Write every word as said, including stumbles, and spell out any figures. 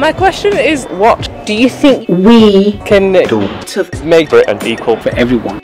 My question is, what do you think we can do to make Britain equal for everyone?